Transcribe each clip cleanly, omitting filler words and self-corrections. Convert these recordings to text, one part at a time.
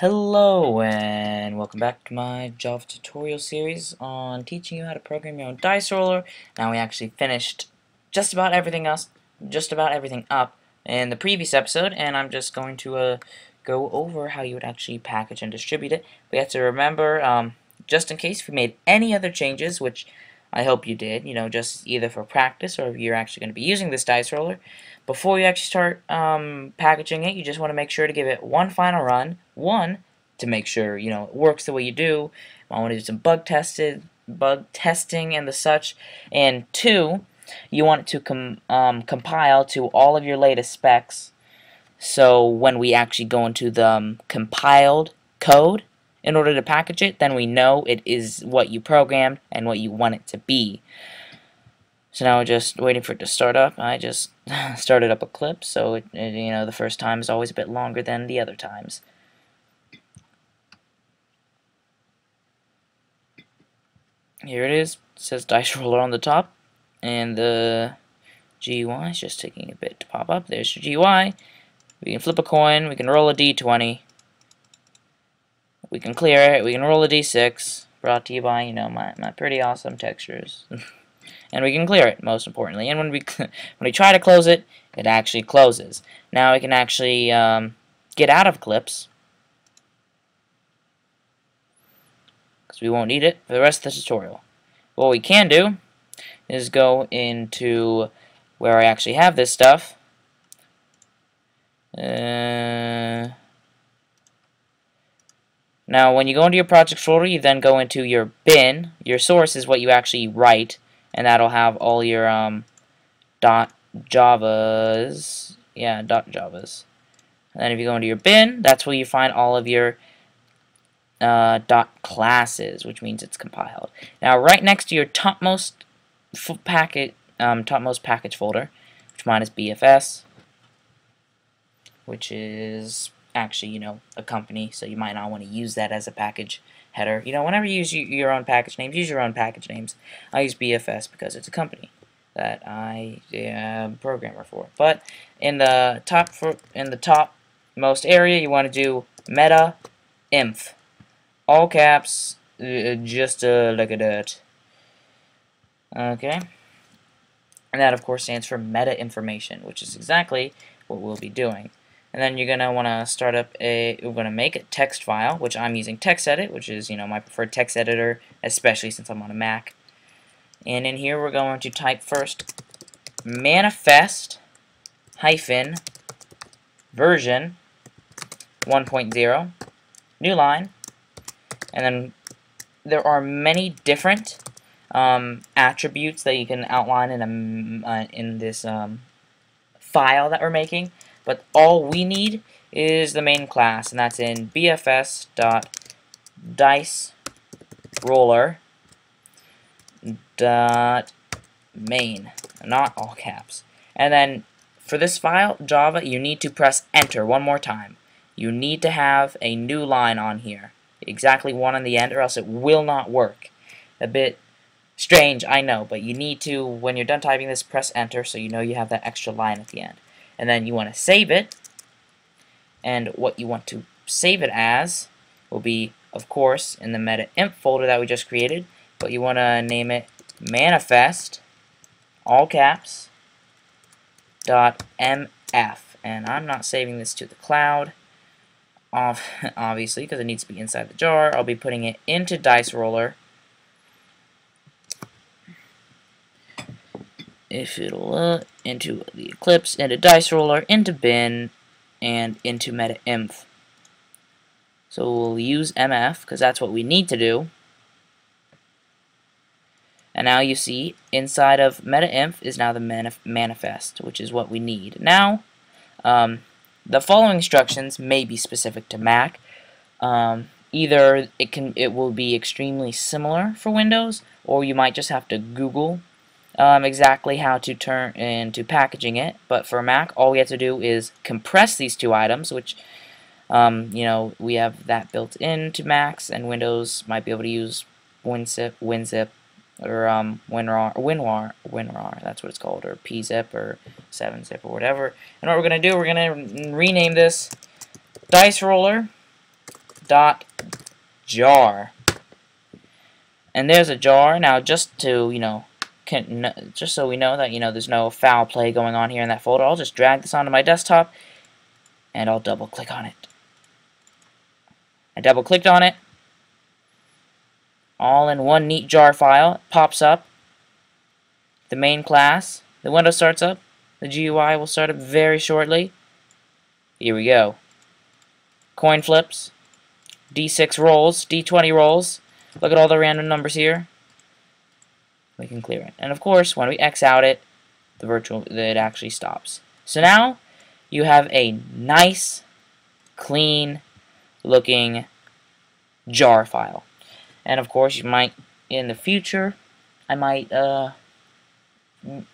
Hello and welcome back to my Java tutorial series on teaching you how to program your own dice roller. Now we actually finished just about everything up in the previous episode, and I'm just going to go over how you would actually package and distribute it. We have to remember, just in case we made any other changes, which I hope you did, you know, just either for practice or if you're actually going to be using this dice roller. Before you actually start packaging it, you just want to make sure to give it one final run. One, to make sure, you know, it works the way you do. I want to do some bug testing and the such. And two, you want it to compile to all of your latest specs. So when we actually go into the compiled code in order to package it, then we know it is what you programmed and what you want it to be. So now we're just waiting for it to start up. I just started up Eclipse, so it, you know, the first time is always a bit longer than the other times. Here it is. It says dice roller on the top, and the GUI is just taking a bit to pop up. There's your GUI. We can flip a coin. We can roll a D20. We can clear it. We can roll a D6. Brought to you by, you know, my pretty awesome textures. And we can clear it, most importantly. And when we try to close it, it actually closes. Now we can actually get out of Eclipse, because we won't need it for the rest of the tutorial. What we can do is go into where I actually have this stuff. Now when you go into your project folder, you then go into your bin. Your source is what you actually write, and that'll have all your .javas. Yeah, .javas. And then if you go into your bin, that's where you find all of your .classes, which means it's compiled. Now right next to your topmost package folder, which mine is BFS, which is actually, you know, a company, so you might not want to use that as a package header. You know, whenever you use your own package names, use your own package names. I use BFS because it's a company that I am a programmer for. But in the topmost area, you want to do META-INF. All caps, just look at it. Okay. And that, of course, stands for meta information, which is exactly what we'll be doing. And then you're going to want to start up we're going to make a text file, which I'm using TextEdit, which is, you know, my preferred text editor, especially since I'm on a Mac. And in here, we're going to type first manifest-version 1.0, new line. And then there are many different attributes that you can outline in this file that we're making, but all we need is the main class, and that's in bfs.diceroller.main, not all caps. And then for this file, Java, you need to press enter one more time. You need to have a new line on here. Exactly one on the end, or else it will not work. A bit strange, I know, but you need to, when you're done typing this, press enter so you know you have that extra line at the end. And then you want to save it, and what you want to save it as will be, of course, in the meta-inf folder that we just created, but you want to name it manifest, all caps, .mf, and I'm not saving this to the cloud, obviously, because it needs to be inside the jar. I'll be putting it into dice roller, if it'll into the Eclipse, into dice roller, into bin, and into meta-inf. So we'll use mf because that's what we need to do. And now you see inside of meta-inf is now the manifest, which is what we need. Now the following instructions may be specific to Mac. Either it will be extremely similar for Windows, or you might just have to Google exactly how to turn into packaging it. But for Mac, all we have to do is compress these two items, which you know, we have that built into Macs, and Windows might be able to use WinZip, or WinRAR, that's what it's called, or P-Zip, or 7-Zip, or whatever. And what we're going to do, we're going to rename this dice roller dot jar. And there's a jar. Now, just to, you know, just so we know that, you know, there's no foul play going on here in that folder, I'll just drag this onto my desktop and I'll double click on it. I double clicked on it. All in one neat jar file. It pops up. The main class. The window starts up. The GUI will start up very shortly. Here we go. Coin flips. D6 rolls. D20 rolls. Look at all the random numbers here. We can clear it. And of course, when we X out it, it actually stops. So now you have a nice, clean looking jar file. And of course, you might, in the future, I might,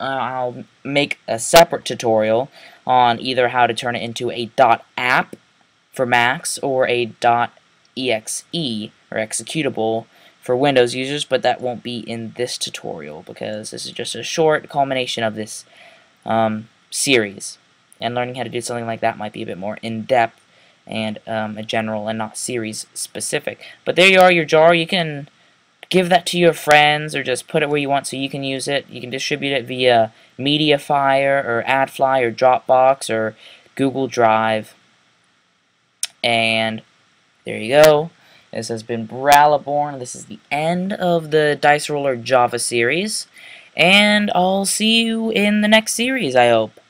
I'll make a separate tutorial on either how to turn it into a .app for Macs or a .exe or executable for Windows users, but that won't be in this tutorial because this is just a short culmination of this series. And learning how to do something like that might be a bit more in-depth and a general and not series specific. But there you are, your jar. You can give that to your friends or just put it where you want so you can use it. You can distribute it via Mediafire or AdFly or Dropbox or Google Drive. And there you go. This has been baralaborn. This is the end of the Dice Roller Java series. And I'll see you in the next series, I hope.